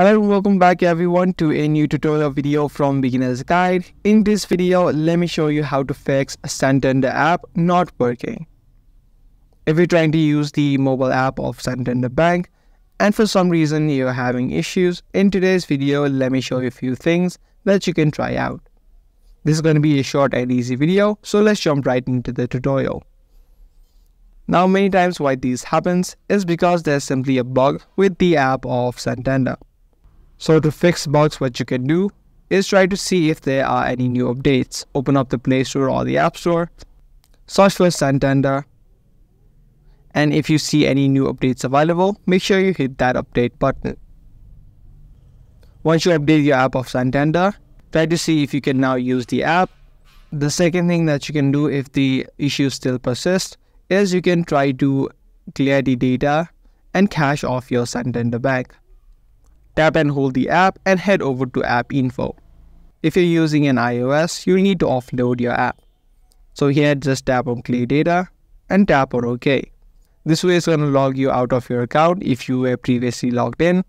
Hello and welcome back everyone to a new tutorial video from Beginner's Guide. In this video, let me show you how to fix a Santander app not working. If you're trying to use the mobile app of Santander Bank and for some reason you're having issues, in today's video, let me show you a few things that you can try out. This is going to be a short and easy video, so let's jump right into the tutorial. Now, many times why this happens is because there's simply a bug with the app of Santander. So to fix bugs, what you can do is try to see if there are any new updates. Open up the Play Store or the App Store, search for Santander, and if you see any new updates available, make sure you hit that update button. Once you update your app of Santander, try to see if you can now use the app. The second thing that you can do if the issues still persist is you can try to clear the data and cache off your Santander Bank. Tap and hold the app and head over to App Info. If you're using an iOS, you'll need to offload your app. So here, just tap on Clear Data and tap on OK. This way, it's going to log you out of your account if you were previously logged in.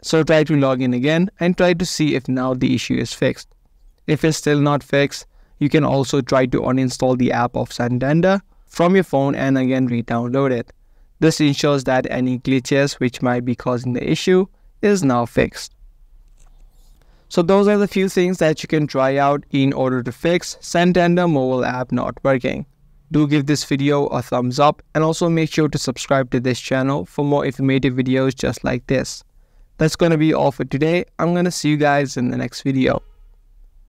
So try to log in again and try to see if now the issue is fixed. If it's still not fixed, you can also try to uninstall the app of Santander from your phone and again re-download it. This ensures that any glitches which might be causing the issue is now fixed. So those are the few things that you can try out in order to fix Santander mobile app not working. Do give this video a thumbs up and also make sure to subscribe to this channel for more informative videos just like this. That's going to be all for today. I'm going to see you guys in the next video.